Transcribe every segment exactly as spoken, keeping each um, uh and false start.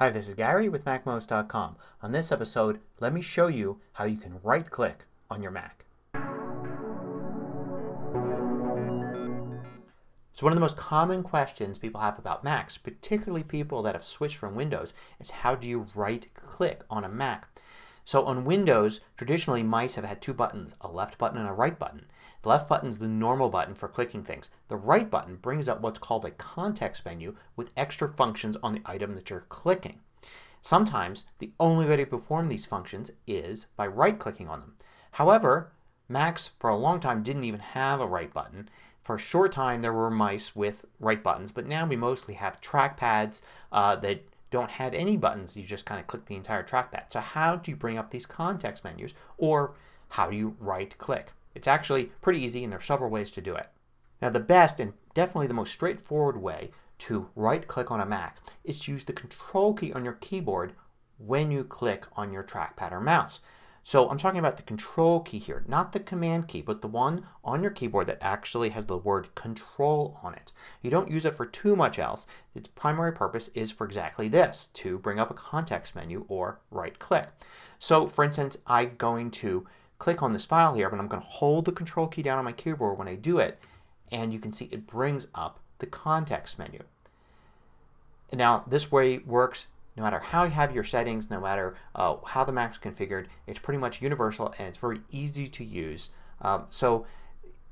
Hi, this is Gary with MacMost dot com. On this episode, let me show you how you can right-click on your Mac. So one of the most common questions people have about Macs, particularly people that have switched from Windows, is how do you right-click on a Mac? So on Windows, traditionally mice have had two buttons, a left button and a right button. The left button is the normal button for clicking things. The right button brings up what's called a context menu with extra functions on the item that you're clicking. Sometimes the only way to perform these functions is by right-clicking on them. However, Macs for a long time didn't even have a right button. For a short time there were mice with right buttons, but now we mostly have trackpads uh, that don't have any buttons. You just kind of click the entire trackpad. So how do you bring up these context menus, or how do you right-click? It's actually pretty easy and there are several ways to do it. Now the best and definitely the most straightforward way to right-click on a Mac is to use the Control key on your keyboard when you click on your trackpad or mouse. So I'm talking about the Control key here, not the Command key, but the one on your keyboard that actually has the word Control on it. You don't use it for too much else. Its primary purpose is for exactly this, to bring up a context menu or right-click. So for instance, I'm going to click on this file here, but I'm going to hold the Control key down on my keyboard when I do it, and you can see it brings up the context menu. And now this way works no matter how you have your settings, no matter uh, how the Mac's configured. It's pretty much universal and it's very easy to use. Um, so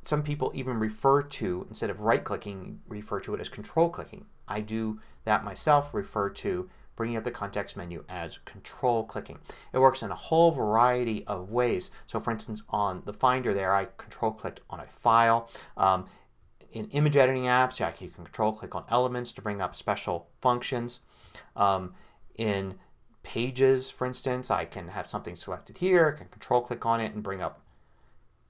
some people even refer to, instead of right clicking, refer to it as Control clicking. I do that myself, refer to bringing up the context menu as Control clicking. It works in a whole variety of ways. So for instance on the Finder there I Control clicked on a file. Um, in image editing apps yeah, you can Control click on elements to bring up special functions. Um, in Pages for instance I can have something selected here, I can Control click on it and bring up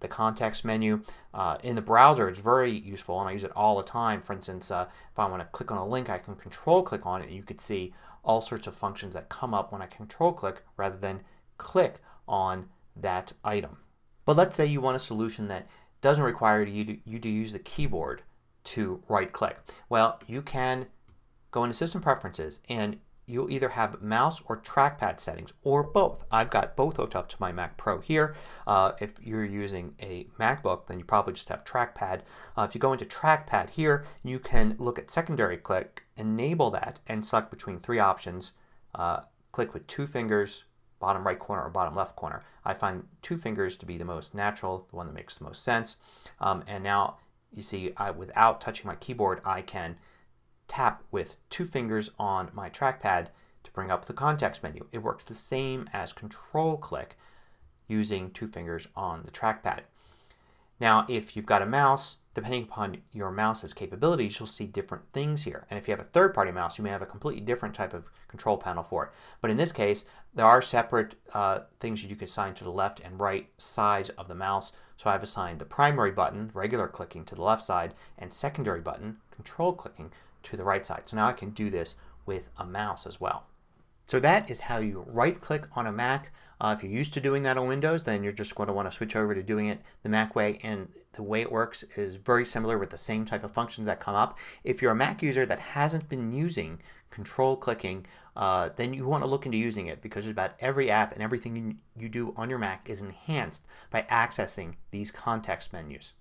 the context menu. Uh, in the browser it's very useful and I use it all the time. For instance uh, if I want to click on a link I can Control click on it and you could see all sorts of functions that come up when I Control click rather than click on that item. But let's say you want a solution that doesn't require you to, you to use the keyboard to right click. Well, you can go into System Preferences and you'll either have mouse or trackpad settings or both. I've got both hooked up to my Mac Pro here. Uh, if you're using a MacBook then you probably just have trackpad. Uh, if you go into trackpad here you can look at secondary click, enable that, and select between three options. Uh, click with two fingers, bottom right corner or bottom left corner. I find two fingers to be the most natural, the one that makes the most sense. Um, and now you see I, without touching my keyboard I can tap with two fingers on my trackpad to bring up the context menu. It works the same as Control click using two fingers on the trackpad. Now if you've got a mouse, depending upon your mouse's capabilities you'll see different things here. And if you have a third party mouse you may have a completely different type of control panel for it. But in this case there are separate uh, things that you can assign to the left and right sides of the mouse. So I've assigned the primary button, regular clicking, to the left side and secondary button, Control clicking, to the right side. So now I can do this with a mouse as well. So that is how you right click on a Mac. Uh, if you're used to doing that on Windows then you're just going to want to switch over to doing it the Mac way, and the way it works is very similar with the same type of functions that come up. If you're a Mac user that hasn't been using Control clicking uh, then you want to look into using it, because just about every app and everything you do on your Mac is enhanced by accessing these context menus.